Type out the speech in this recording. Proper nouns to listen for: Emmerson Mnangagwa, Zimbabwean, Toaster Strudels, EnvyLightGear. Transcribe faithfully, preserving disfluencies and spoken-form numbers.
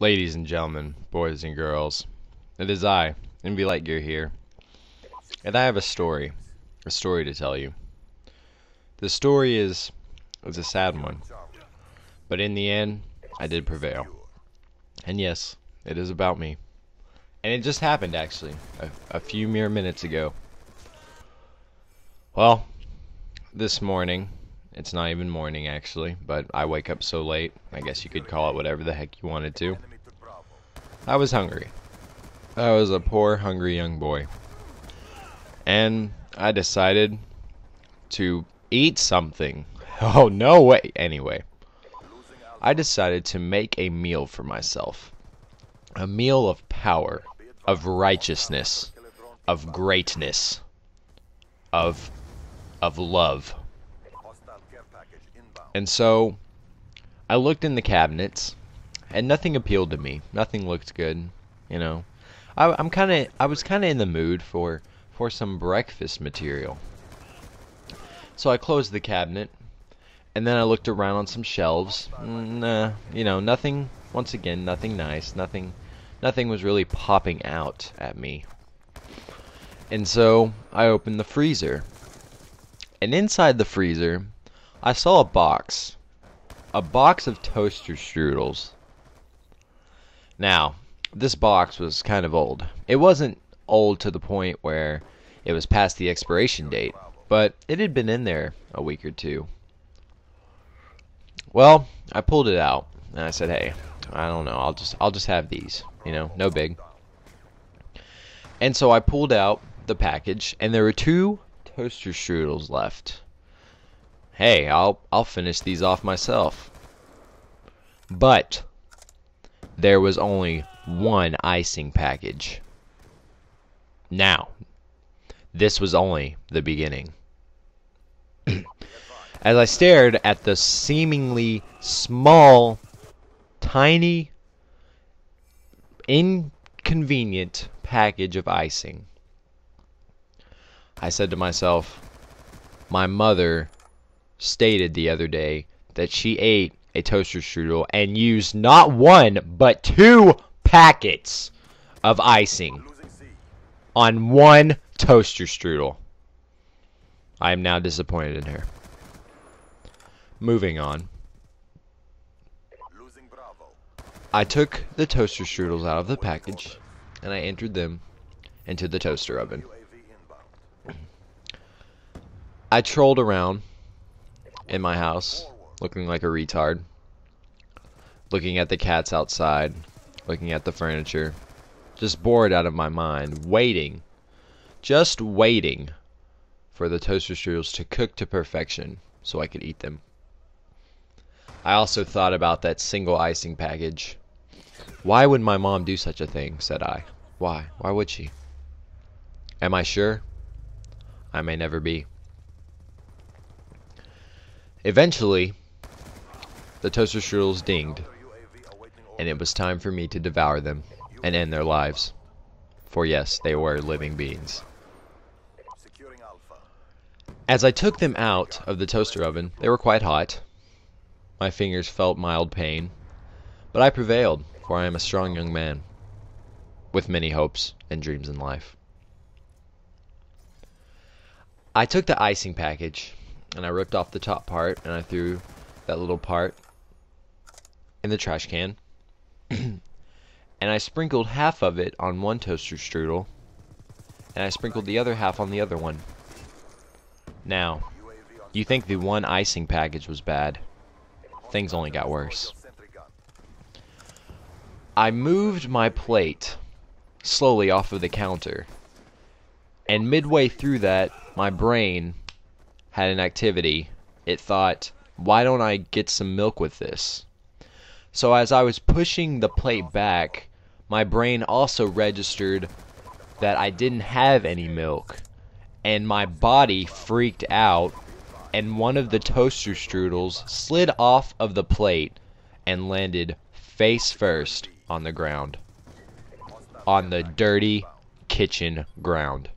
Ladies and gentlemen, boys and girls, it is I, EnvyLightGear here, and I have a story, a story to tell you. The story is, it's a sad one, but in the end, I did prevail. And yes, it is about me. And it just happened, actually, a, a few mere minutes ago. Well, this morning, it's not even morning actually, but I wake up so late, I guess you could call it whatever the heck you wanted to. I was hungry. I was a poor, hungry young boy. And I decided to eat something. Oh, no way! Anyway, I decided to make a meal for myself. A meal of power, of righteousness, of greatness, of, of love. And so, I looked in the cabinets, and nothing appealed to me. Nothing looked good, you know. I, I'm kind of, I was kind of in the mood for, for some breakfast material. So I closed the cabinet, and then I looked around on some shelves. Nah, you know, nothing. Once again, nothing nice. Nothing, nothing was really popping out at me. And so I opened the freezer, and inside the freezer, I saw a box. A box of Toaster Strudels. Now, this box was kind of old. It wasn't old to the point where it was past the expiration date, but it had been in there a week or two. Well, I pulled it out and I said, "Hey, I don't know, I'll just I'll just have these, you know, no big." And so I pulled out the package and there were two Toaster Strudels left. Hey, I'll, I'll finish these off myself. But there was only one icing package. Now, this was only the beginning. As I stared at the seemingly small, tiny, inconvenient package of icing, I said to myself, my mother stated the other day that she ate a Toaster Strudel and used not one but two packets of icing on one Toaster Strudel. I am now disappointed in her. Moving on. I took the Toaster Strudels out of the package and I entered them into the toaster oven. I trolled around in my house, looking like a retard, looking at the cats outside, looking at the furniture, just bored out of my mind, waiting, just waiting for the Toaster Strudels to cook to perfection so I could eat them. I also thought about that single icing package. Why would my mom do such a thing, said I. Why? Why would she? Am I sure? I may never be. Eventually, the Toaster Strudels dinged, and it was time for me to devour them and end their lives. For yes, they were living beings. As I took them out of the toaster oven, they were quite hot. My fingers felt mild pain, but I prevailed, for I am a strong young man, with many hopes and dreams in life. I took the icing package, and I ripped off the top part, and I threw that little part in the trash can. And I sprinkled half of it on one Toaster Strudel, and I sprinkled the other half on the other one. Now, you think the one icing package was bad. Things only got worse. I moved my plate slowly off of the counter, and midway through that, my brain had an activity. It thought, why don't I get some milk with this? So as I was pushing the plate back, my brain also registered that I didn't have any milk, and my body freaked out, and one of the Toaster Strudels slid off of the plate and landed face first on the ground, on the dirty kitchen ground.